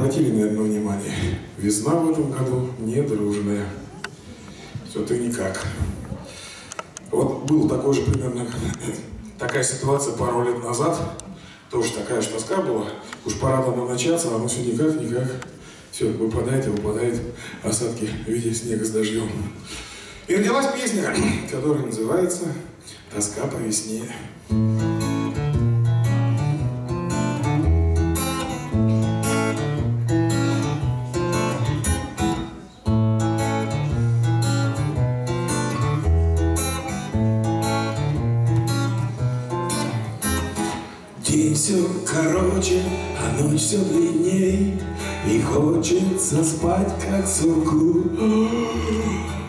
обратили, наверное, внимание. Весна в этом году недружная. Все-то никак. Вот был такой же примерно такая ситуация пару лет назад. Тоже такая же тоска была. Уж пора давно начаться, а оно все никак. Все, выпадает и выпадает осадки в виде снега с дождем. И родилась песня, которая называется «Тоска по весне». День все короче, а ночь все длинней, и хочется спать, как сурку.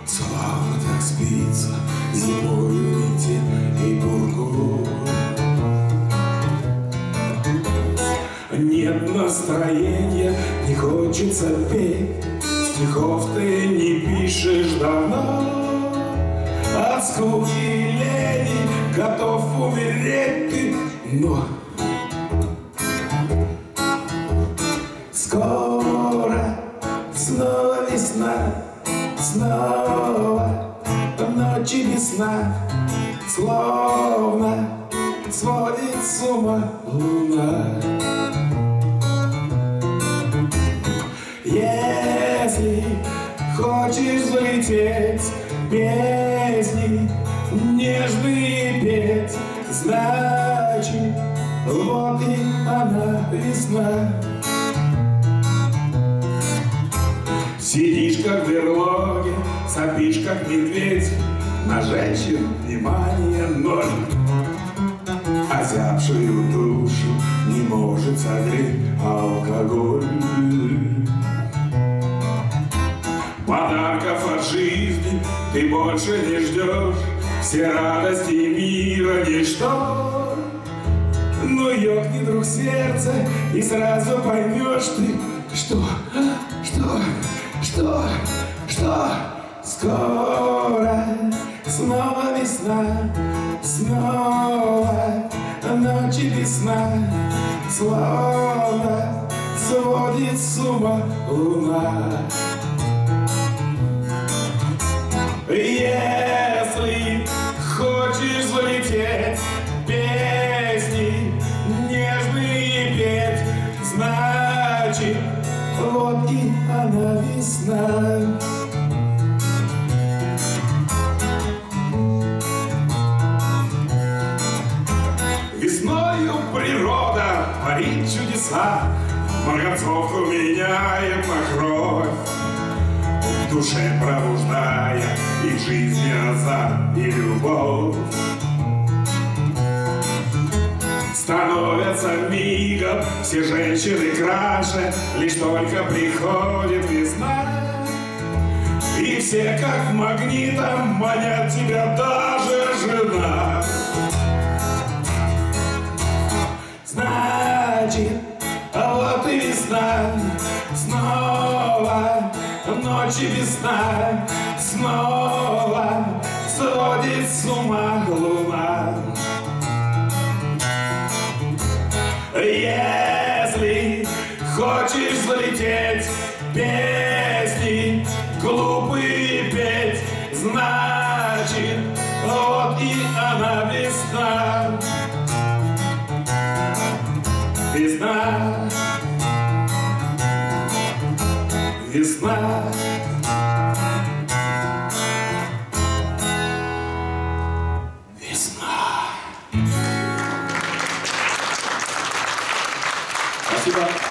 Славно так спится зимою летит и бургу. Нет настроения, не хочется петь, стихов ты не пишешь давно. От скуки и лени готов умереть ты, но скоро снова весна, снова по ночи весна, словно сводит с ума луна. Если хочешь взлететь, песни нежные петь, значит, вот и она весна. Сидишь, как в берлоге, сопишь, как медведь, на женщин внимание ноль. Озябшую душу не может согреть алкоголь. Подарков от жизни ты больше не ждешь, все радости мира ничто. Но ёкни, друг, сердце, и сразу поймешь ты, что скоро снова весна, снова ночи весна, словно сводит с ума луна. Если хочешь взлететь, песни нежные петь, значит, вот и она весна. Весною природа творит чудеса, марганцовку меняет на кровь, в душе пробуждая и жизнь, азарт, и любовь. Становятся мигом все женщины краше, лишь только приходит весна, и все как магнитом манят тебя даже жена. Значит, вот и весна, снова ночи весна, снова сводит с ума луна. Если хочешь взлететь, песни глупые петь, значит, вот и она весна. Весна, весна.